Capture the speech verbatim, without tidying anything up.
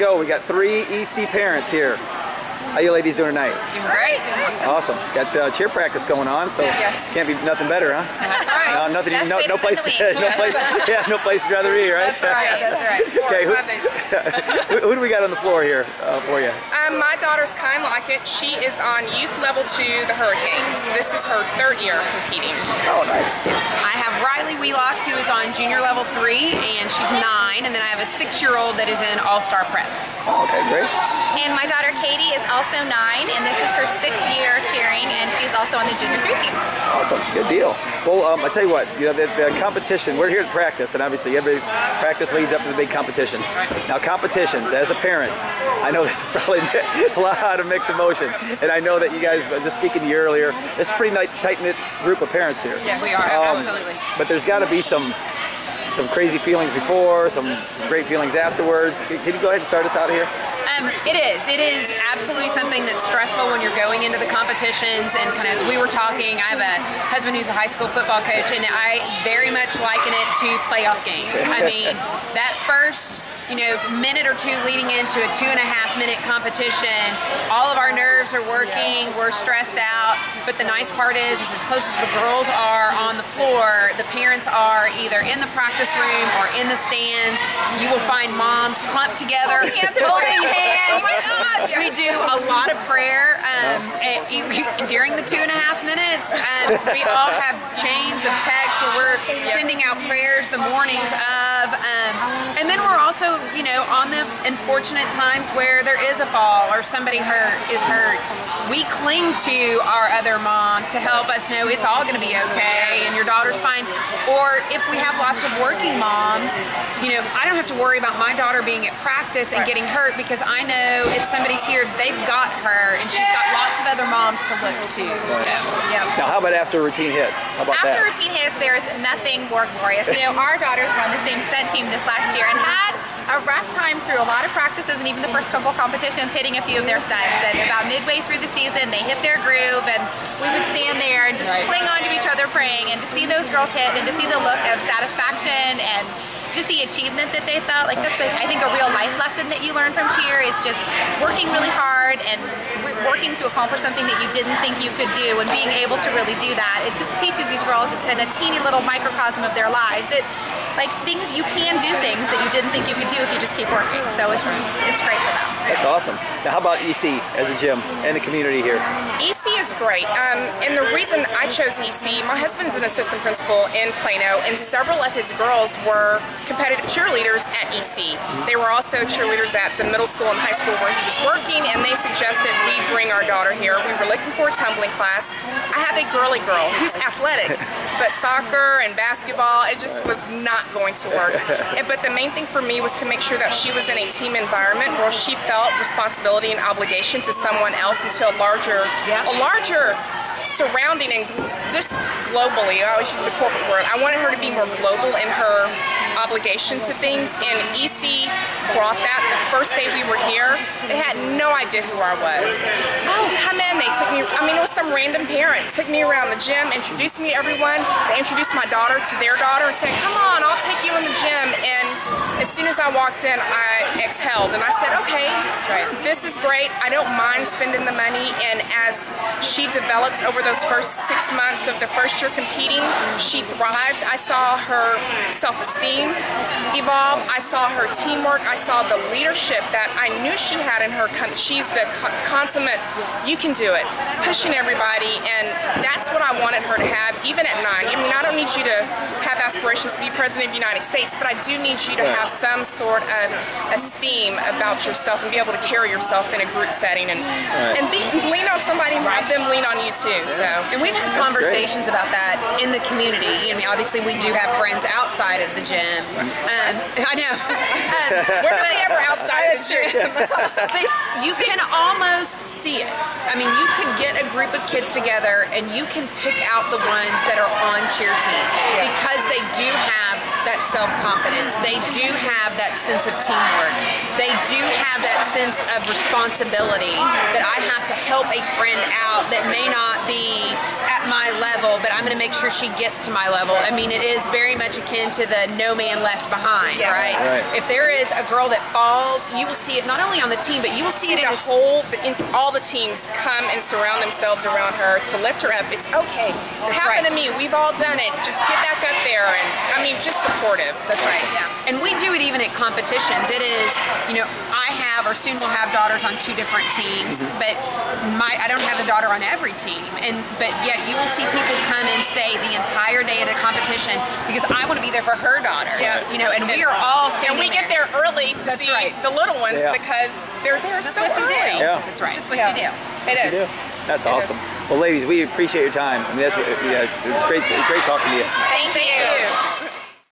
Go, we got three E C parents here. How you ladies doing tonight? Doing great. Awesome. Got uh, cheer practice going on, so yes. Can't be nothing better, huh? That's right. No, nothing. Best no, no place. To, no place. Yeah, no place you'd rather be, right? That's right. That's right. Okay. Who, who do we got on the floor here uh, for you? Um, my daughter's Kai Lockett. She is on youth level two, the Hurricanes. This is her third year competing. Oh, nice. I have Riley Wheelock, who is on junior level three, and she's nine. And then I have a six-year-old that is in all-star prep. Oh, okay, great. And my daughter Katie is also nine, and this is her sixth year cheering, and she's also on the junior three team. Awesome, good deal. Well, um, I tell you what, you know, the, the competition. We're here to practice, and obviously every practice leads up to the big competitions. Now, competitions. As a parent, I know there's probably a lot of mixed emotion, and I know that you guys, just speaking to you earlier, it's a pretty tight knit group of parents here. Yes, we are um, absolutely. But there's got to be some. Some crazy feelings before, some, some great feelings afterwards. Can you go ahead and start us out here? Um, it is. It is absolutely something that's stressful when you're going into the competitions. And kind of as we were talking, I have a husband who's a high school football coach, and I very much liken it to playoff games. I mean, that first, you know, minute or two leading into a two and a half minute competition, all of our nerves are working. We're stressed out. But the nice part is, is as close as the girls are on the floor, the parents are either in the practice room or in the stands. You will find moms clumped together, hands holding hands. Oh my God. Yes. We do a lot of prayer um, and, you, you, during the two and a half minutes. Um, we all have chains of texts where we're yes. sending out prayers the mornings of, um, and then we're also, you know, on the unfortunate times where there is a fall or somebody hurt is hurt. We cling to our other moms to help us know it's all going to be okay and your daughter's fine. Or if we have lots of working moms, you know, I don't have to worry about my daughter being at practice and getting hurt because I know if somebody's here, they've got her and she's got lots of other moms to look to. So, yeah. Now, how about after routine hits? How about after that? Routine hits, there is nothing more glorious. You know, our daughters were on the same stunt team this last year and had a rough time through a lot of practices and even the first couple competitions hitting a few of their stunts, and about midway through the season they hit their groove and we would stand there and just right. cling on to each other praying, and to see those girls hit and to see the look of satisfaction and just the achievement that they felt, like that's a, I think a real life lesson that you learn from cheer is just working really hard and working to accomplish something that you didn't think you could do and being able to really do that. It just teaches these girls in a teeny little microcosm of their lives that like things you can do, things that you didn't think you could do if you just keep working. So it's it's great for them. That's awesome. Now, how about E C as a gym and the community here? E C is great, um, and the reason I chose E C, my husband's an assistant principal in Plano, and several of his girls were competitive cheerleaders at E C. They were also cheerleaders at the middle school and high school where he was working, and they suggested we bring our daughter here. We were looking for a tumbling class. I have a girly girl who's athletic, but soccer and basketball, it just was not going to work. But the main thing for me was to make sure that she was in a team environment where she felt responsibility and obligation to someone else and to a larger, yeah. a larger surrounding and just globally. I always use the corporate word. I wanted her to be more global in her obligation to things, and E C brought that. The first day we were here, they had no idea who I was. Oh, come in. They took me, I mean, it was some random parent, took me around the gym, introduced me to everyone. They introduced my daughter to their daughter and said, come on, I'll take you in the gym. And as soon as I walked in, I exhaled and I said, okay, this is great. I don't mind spending the money. And as she developed over those first six months of the first year competing, she thrived. I saw her self-esteem evolve. I saw her teamwork. I saw the leadership that I knew she had in her. She's the consummate, you can do it, pushing everybody. And that's what I wanted her to have, even at nine. I mean, I don't need you to have aspirations to be president of the United States, but I do need you to have some sort of esteem about yourself and be able to carry yourself in a group setting, and right. and, be, and lean on somebody and have them lean on you too. So, and we've had That's conversations great. About that in the community. I mean, obviously we do have friends outside of the gym. Um, I know. Um, we're not ever outside of the gym. But you can almost see it. I mean, you could get a group of kids together and you can pick out the ones that are on cheer team because they do have that self-confidence. They do have that sense of teamwork. They do have that sense of responsibility that I have to help a friend out that may not be at my level, but I'm going to make sure she gets to my level. I mean, it is very much akin to the no man left behind, yeah. right? right? If there is a girl that falls, you will see it not only on the team, but you will see it in the whole, in all the teams come and surround themselves around her to lift her up. It's okay. It's happened to me. We've all done it. Just get back up there. And I mean, just supportive. That's right. Yeah. And we do it even at competitions. It is, you know, I have, or soon we'll have daughters on two different teams, mm-hmm. but my I don't have a daughter on every team. And but yet you will see people come and stay the entire day at a competition because I want to be there for her daughter. Yeah. You know, and, and we are all standing there. And we get there early to That's see right. the little ones yeah. because they're there That's so what early. You do. Yeah. That's right. It's just what yeah. you do. It is. You do. That's it awesome. Is. Well, ladies, we appreciate your time. I mean, that's, yeah, it's great, great talking to you. Thank you. Thank you.